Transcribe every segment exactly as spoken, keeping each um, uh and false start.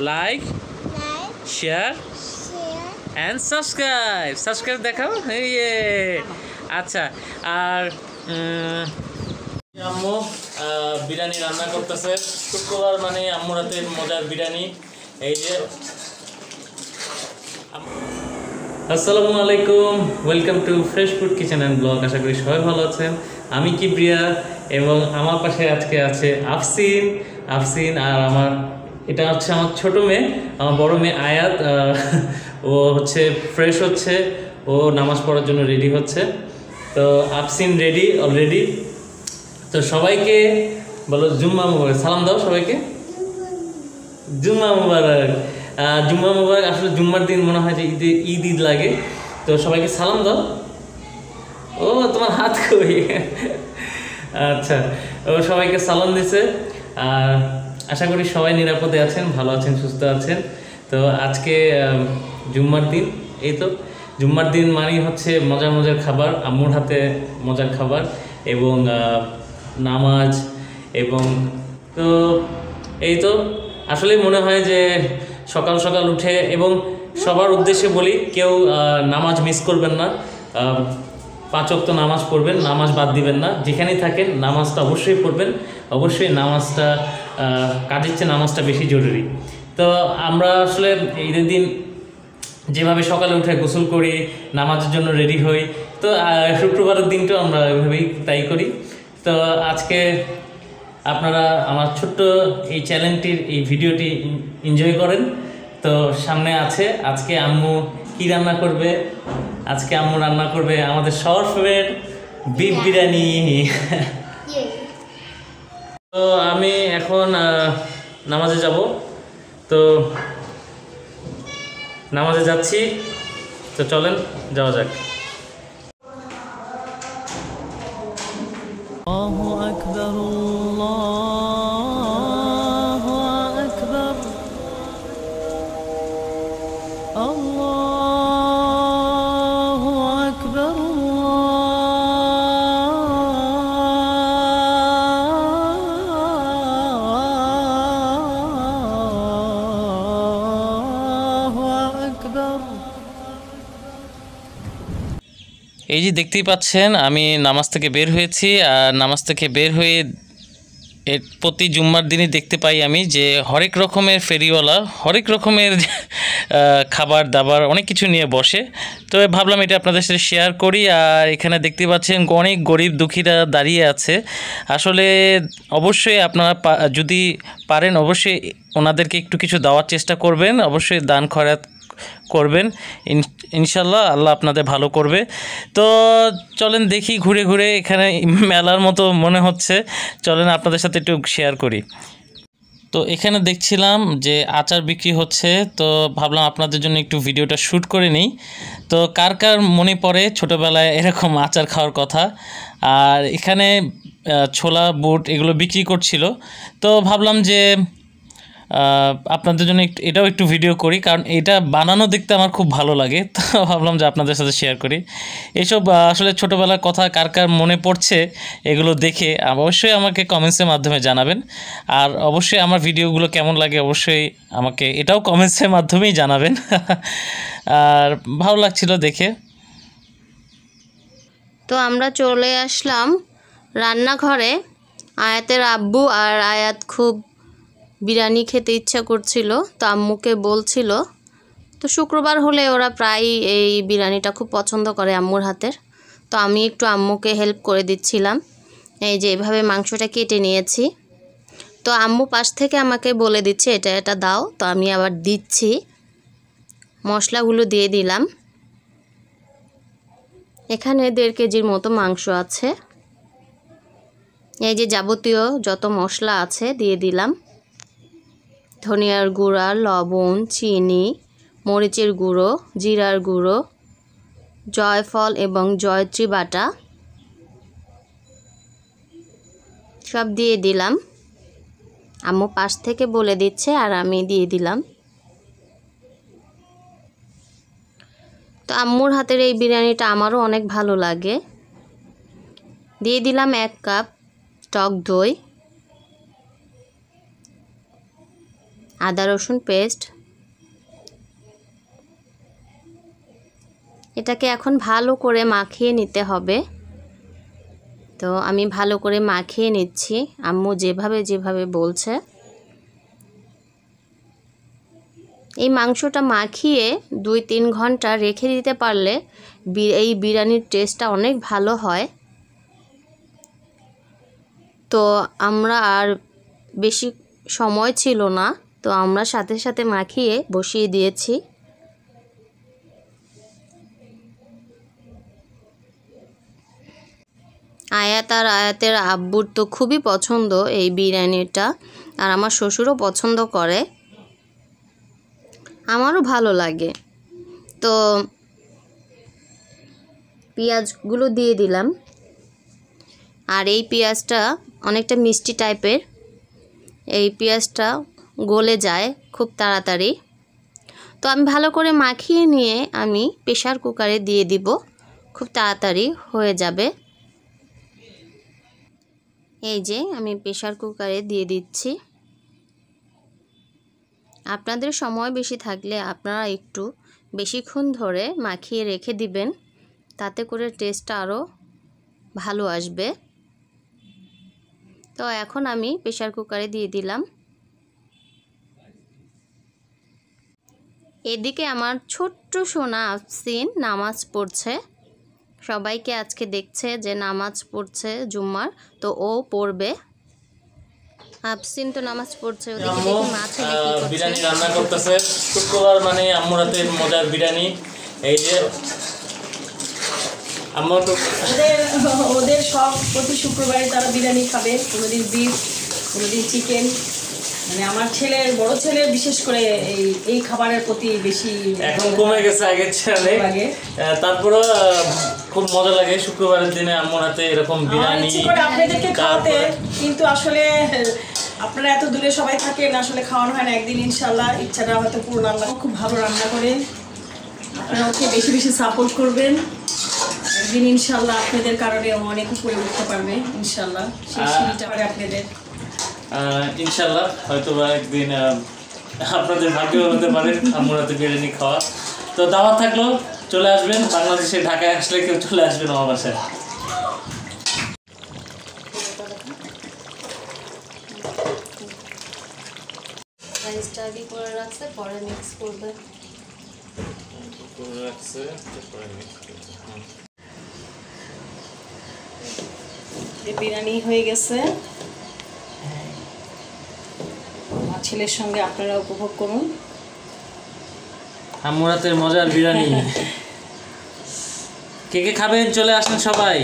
Like share and subscribe subscribe देखाओ ये अच्छा और अम्मू बिरियानी रान्ना करते शुक्रवार माने अम्मू राते मजार बिरियानी আসসালামু আলাইকুম welcome to fresh food kitchen and blog. আশা করি সবাই ভালো আছেন। আমি কিবরিয়া এবং আমার পাশে আজকে আছে আফসিন আফসিন আর আমার এটা হচ্ছে আমার ছোট মেয়ে, আমার বড় মেয়ে আয়াত। ও হচ্ছে ফ্রেশ হচ্ছে, ও নামাজ পড়ার জন্য রেডি হচ্ছে। তো আফসিন রেডি অলরেডি। তো সবাইকে বলো জুম্মা মুবারক, সালাম দাও সবাইকে। জুম্মা মুবারক জুম্মা মুবারক। আসলে জুম্মার দিন মনে হয় যে ঈদে ঈদ ঈদ লাগে। তো সবাইকে সালাম দাও। ও তোমার হাত কই? আচ্ছা, ও সবাইকে সালাম দিছে। আর আশা করি সবাই নিরাপদে আছেন, ভালো আছেন, সুস্থ আছেন। তো আজকে জুম্মার দিন, এই তো জুম্মার দিন মানেই হচ্ছে মজার মজার খাবার, আম্মুর হাতে মজার খাবার এবং নামাজ। এবং তো এই তো আসলে মনে হয় যে সকাল সকাল উঠে, এবং সবার উদ্দেশ্যে বলি কেউ নামাজ মিস করবেন না, পাঁচ ওয়াক্ত নামাজ পড়বেন, নামাজ বাদ দিবেন না। যেখানেই থাকেন নামাজটা অবশ্যই পড়বেন, অবশ্যই নামাজটা কাজের চেয়ে নামাজটা বেশি জরুরি। তো আমরা আসলে ঈদের দিন যেভাবে সকালে উঠে গোসল করি, নামাজের জন্য রেডি হই, তো শুক্রবারের দিনটাও আমরা এভাবেই তাই করি। তো আজকে আপনারা আমার ছোট্ট এই চ্যানেলটির এই ভিডিওটি এনজয় করেন। তো সামনে আছে আজকে আম্মু কি রান্না করবে। আজকে আম্মু রান্না করবে আমাদের সবার ফেভারিট বিফ বিরিয়ানি। তো আমি এখন নামাজে যাব, তো নামাজে যাচ্ছি। তো চলেন যাওয়া যাক। আল্লাহু আকবার, আল্লাহু আকবার, আল্লাহু আকবার, আল্লাহু আকবার। এই যে দেখতেই পাচ্ছেন আমি নামাজ থেকে বের হয়েছি। আর নামাজ থেকে বের হয়ে প্রতি জুম্মার দিনই দেখতে পাই আমি যে হরেক রকমের ফেরিওয়ালা হরেক রকমের খাবার দাবার অনেক কিছু নিয়ে বসে। তো ভাবলাম এটা আপনাদের সাথে শেয়ার করি। আর এখানে দেখতে পাচ্ছেন অনেক গরিব দুঃখীরা দাঁড়িয়ে আছে। আসলে অবশ্যই আপনারা যদি পারেন অবশ্যই ওনাদেরকে একটু কিছু দেওয়ার চেষ্টা করবেন, অবশ্যই দান খয়রাত করবেন। ইনশাল্লাহ আল্লাহ আপনাদের ভালো করবে। তো চলেন দেখি ঘুরে ঘুরে, এখানে মেলার মতো মনে হচ্ছে। চলেন আপনাদের সাথে একটু শেয়ার করি। তো এখানে দেখছিলাম যে আচার বিক্রি হচ্ছে, তো ভাবলাম আপনাদের জন্য একটু ভিডিওটা শ্যুট করে নিই। তো কার কার মনে পড়ে ছোটোবেলায় এরকম আচার খাওয়ার কথা। আর এখানে ছোলা বুট এগুলো বিক্রি করছিল। তো ভাবলাম যে আপনাদের জন্য এটাও একটু ভিডিও করি, কারণ এটা বানানো দেখতে আমার খুব ভালো লাগে। তো ভাবলাম যে আপনাদের সাথে শেয়ার করি। এসব আসলে ছোটোবেলার কথা কার কার মনে পড়ছে এগুলো দেখে অবশ্যই আমাকে কমেন্টসের মাধ্যমে জানাবেন। আর অবশ্যই আমার ভিডিওগুলো কেমন লাগে অবশ্যই আমাকে এটাও কমেন্টসের মাধ্যমেই জানাবেন। আর ভালো লাগছিল দেখে। তো আমরা চলে আসলাম রান্নাঘরে। আয়াতের আব্বু আর আয়াত খুব বিরিয়ানি খেতে ইচ্ছা করছিল, তো আম্মুকে বলছিল। তো শুক্রবার হলে ওরা প্রায় এই বিরিয়ানিটা খুব পছন্দ করে আম্মুর হাতের। তো আমি একটু আম্মুকে হেল্প করে দিচ্ছিলাম। এই যে এভাবে মাংসটা কেটে নিয়েছি। তো আম্মু পাশ থেকে আমাকে বলে দিচ্ছে এটা এটা দাও। তো আমি আবার দিচ্ছি, মশলাগুলো দিয়ে দিলাম। এখানে দেড় কেজির মতো মাংস আছে। এই যে যাবতীয় যত মশলা আছে দিয়ে দিলাম। ধনিয়ার গুঁড়া, লবণ, চিনি, মরিচের গুঁড়ো, জিরার গুঁড়ো, জয়ফল এবং জয়ত্রী বাটা সব দিয়ে দিলাম। আম্মু পাশ থেকে বলে দিচ্ছে আর আমি দিয়ে দিলাম। তো আম্মুর হাতের এই বিরিয়ানিটা আমারও অনেক ভালো লাগে। দিয়ে দিলাম এক কাপ টক দই। आदा रसुन पेस्ट এটাকে এখন ভালো করে মাখিয়ে নিতে হবে। তো আমি ভালো করে মাখিয়ে নিচ্ছি আম্মু যেভাবে যেভাবে বলছে। এই মাংসটা মাখিয়ে দুই তিন ঘন্টা রেখে দিতে পারলে এই বিরিয়ানির টেস্টটা অনেক ভালো হয়। তো আমরা আর বেশি সময় ছিল না, তো আমরা সাথে সাথে মাখিয়ে বসিয়ে দিয়েছি। আয়াত আর আয়াতের আব্বুর তো খুবই পছন্দ এই বিরিয়ানিটা, আর আমার শ্বশুরও পছন্দ করে, আমারও ভালো লাগে। তো পেঁয়াজগুলো দিয়ে দিলাম, আর এই পেঁয়াজটা অনেকটা মিষ্টি টাইপের, এই পেঁয়াজটা গলে যায় খুব তাড়াতাড়ি। তো আমি ভালো করে মাখিয়ে নিয়ে আমি প্রেসার কুকারে দিয়ে দিব, খুব তাড়াতাড়ি হয়ে যাবে। এই যে আমি প্রেসার কুকারে দিয়ে দিচ্ছি। আপনাদের সময় বেশি থাকলে আপনারা একটু বেশিক্ষণ ধরে মাখিয়ে রেখে দিবেন, তাতে করে টেস্টটা আরও ভালো আসবে। তো এখন আমি প্রেসার কুকারে দিয়ে দিলাম। এদিকে আমার ছোট্ট সোনা আফসিন নামাজ পড়ছে, সবাইকে আজকে দেখছে যে নামাজ পড়ছে জুম্মার, তো ও পড়বে। আফসিন তো নামাজ পড়ছে, ওদিকে দেখি মা ছেলে কি করছে, বিরিয়ানি রান্না করতেছে। শুক্রবার মানে আম্মু রাতে মজার বিরিয়ানি। এই যে আম্মু তো ওদের ওদের সব প্রতি শুক্রবারে তারা বিরিয়ানি খাবে, কোনোদিন বিফ কোনোদিন চিকেন। মানে আমার ছেলে বড় ছেলে বিশেষ করে এই এই খাবারের প্রতি বেশি এখন কমে গেছে, আগের ছেলে আগে। তারপরে খুব মজা লাগে শুক্রবারের দিনে আম্মুর হাতে এরকম বিরিয়ানি করে আপনাদেরকে খাওয়াতে। কিন্তু আসলে আপনারা এত দূরে সবাই থাকেন, আসলে খাওয়ানো হয় না। একদিন ইনশাআল্লাহ ইচ্ছাটা হয়তো পূর্ণ হবে। খুব ভালো রান্না করেন, আপনারা ওকে বেশি বেশি সাপোর্ট করবেন। একদিন ইনশাআল্লাহ আপনাদের কারণে অনেক উপরে উঠতে পারবে ইনশাআল্লাহ। সেই সিঁড়িটা পরে আপনাদের ইনশাআল্লাহ হয়তো বা একদিন আপনাদের ভাগ্য হতে পারে আম্মুর হাতে বিরিয়ানি খাওয়া। তো দাওয়াত থাকলো, চলে আসবেন বাংলাদেশে, ঢাকায় আসলে কেউ চলে আসবেন আমার বাসায়। বিরিয়ানি হয়ে গেছে, ছেলের সঙ্গে আপনারা উপভোগ করুন আম্মুর হাতের মজার বিরিয়ানি। কে কে খাবেন চলে আসেন সবাই,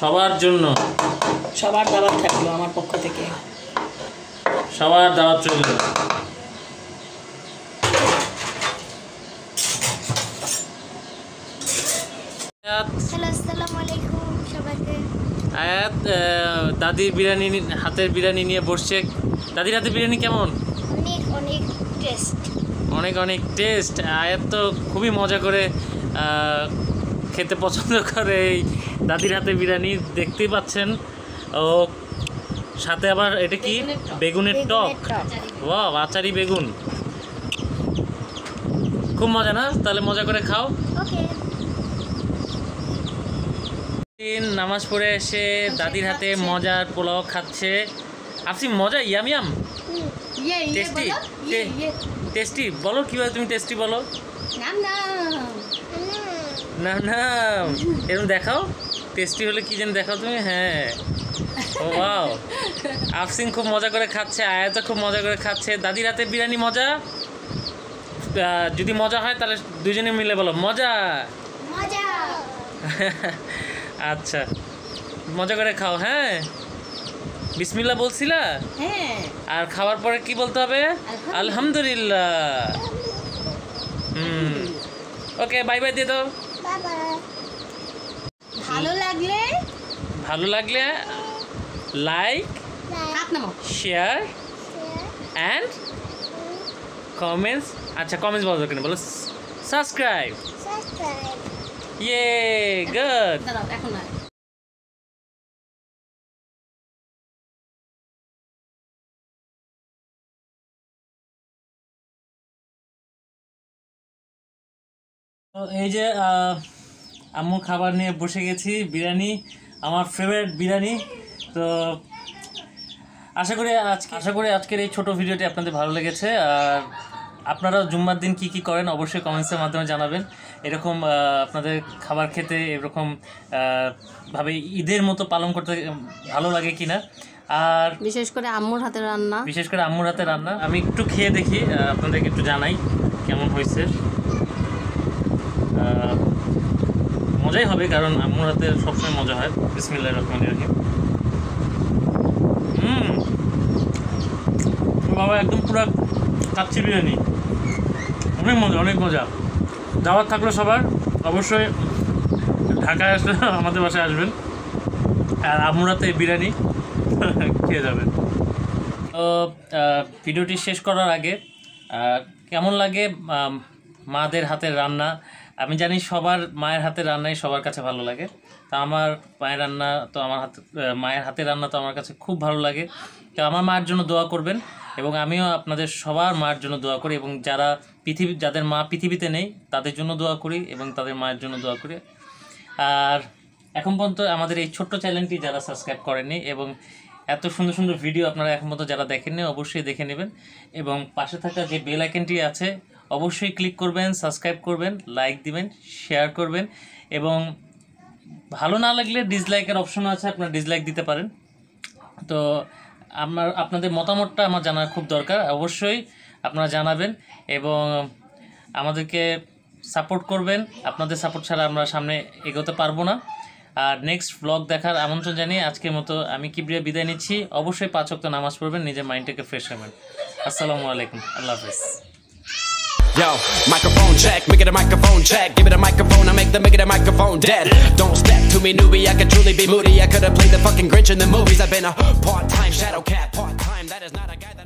সবার জন্য সবার দাওয়াত থাকলো আমার পক্ষ থেকে, সবার দাওয়াত রইল। আয়াত দাদির বিরিয়ানি, হাতের বিরিয়ানি নিয়ে বসছে। দাদির হাতের বিরিয়ানি কেমন? অনেক অনেক টেস্ট, অনেক অনেক টেস্ট। আয়াত তো খুবই মজা করে খেতে পছন্দ করে এই দাদির হাতের বিরিয়ানি, দেখতেই পাচ্ছেন। ও সাথে আবার এটা কি বেগুনের টক, ওয়াও, আচারি বেগুন, খুব মজা না? তাহলে মজা করে খাও। নামাজ পড়ে এসে দাদির হাতে মজার পোলাও খাচ্ছে। আপনি মজা ইয়াম ইয়াম টেস্টি টেস্টি বলো, কিভাবে তুমি টেস্টি বলো? নাম নাম নাম এরকম দেখাও, টেস্টি হলে কি যেন দেখাও তুমি। হ্যাঁ, ওয়াও, আফসিন খুব মজা করে খাচ্ছে, আয়াত খুব মজা করে খাচ্ছে। দাদির হাতে বিরিয়ানি মজা, যদি মজা হয় তাহলে দুজনে মিলে বলো মজা। আচ্ছা, মজা করে খাও। হ্যাঁ, বিসমিল্লাহ বলছিলা, আর খাওয়ার পরে কি বলতে হবে? আলহামদুলিল্লাহ। হুম, ওকে, বাই বাই দিয়ে দাও। ভালো লাগলে ভালো লাগলে লাইক, শেয়ার অ্যান্ড কমেন্টস। আচ্ছা, কমেন্টস বলো কেন, বলো সাবস্ক্রাইব। Yay, good. এখন না। तो ये जे आम्मू खाबार निये बसे गेछी बिरियानी आमार फेवरेट बिरियानी। तो आशा करी आज आशा करी आजकेर ये छोटो भिडियोटी आपनादेर भालो लेगेछे। आर আপনারা জুম্মার দিন কি কি করেন অবশ্যই কমেন্টসের মাধ্যমে জানাবেন। এরকম আপনাদের খাবার খেতে এরকম ভাবে ঈদের মতো পালন করতে ভালো লাগে কিনা, আর বিশেষ করে আম্মুর হাতে রান্না বিশেষ করে আম্মুর হাতে রান্না আমি একটু খেয়ে দেখি, আপনাদেরকে একটু জানাই কেমন হয়েছে। মজাই হবে কারণ আম্মুর হাতে সবসময় মজা হয়। বিসমিল্লাহির রহমানির রহিম। হুম বাবা একদম পুরো কাচ্চি বিরিয়ানি, অনেক মজা অনেক মজা। দাওয়াত থাকলো সবার, অবশ্যই ঢাকায় আসলে আমাদের বাসায় আসবেন আর আমরা তো এই বিরিয়ানি খেয়ে যাবেন। তো ভিডিওটি শেষ করার আগে কেমন লাগে মাদের হাতের রান্না, আমি জানি সবার মায়ের হাতের রান্নাই সবার কাছে ভালো লাগে। তা আমার মায়ের রান্না তো আমার হাত মায়ের হাতের রান্না তো আমার কাছে খুব ভালো লাগে। তো আমার মায়ের জন্য দোয়া করবেন এবং আমিও আপনাদের সবার মায়ের জন্য দোয়া করি, এবং যারা পৃথিবী যাদের মা পৃথিবীতে নেই তাদের জন্য দোয়া করি এবং তাদের মায়ের জন্য দোয়া করি। আর এখন পর্যন্ত আমাদের এই ছোট্ট চ্যানেলটি যারা সাবস্ক্রাইব করেননি এবং এত সুন্দর সুন্দর ভিডিও আপনারা এখন পর্যন্ত যারা দেখেননি অবশ্যই দেখে নেবেন, এবং পাশে থাকা যে বেল আইকনটি আছে অবশ্যই ক্লিক করবেন, সাবস্ক্রাইব করবেন, লাইক দিবেন, শেয়ার করবেন, এবং ভালো না লাগলে ডিসলাইকের অপশন আছে আপনারা ডিসলাইক দিতে পারেন। তো আমার আপনাদের মতামতটা আমার জানা খুব দরকার, অবশ্যই আপনারা জানাবেন এবং আমাদেরকে সাপোর্ট করবেন। আপনাদের সাপোর্ট ছাড়া আমরা সামনে এগোতে পারবো না। আর নেক্সট ব্লগ দেখার আমন্ত্রণ জানিয়ে আজকের মতো আমি কিবরিয়া বিদায় নিচ্ছি। অবশ্যই পাঁচ ওয়াক্ত নামাজ পড়বেন, নিজের মাইন্ডটাকে ফ্রেশ রাখবেন। আসসালামু আলাইকুম, আল্লাহ হাফেজ। Yo, microphone check, make it a microphone check. Give it a microphone, I make the make it a microphone dead. Don't step to me, newbie, I could truly be moody. I could've played the fucking Grinch in the movies. I've been a part-time shadow cat, part-time, that is not a guy that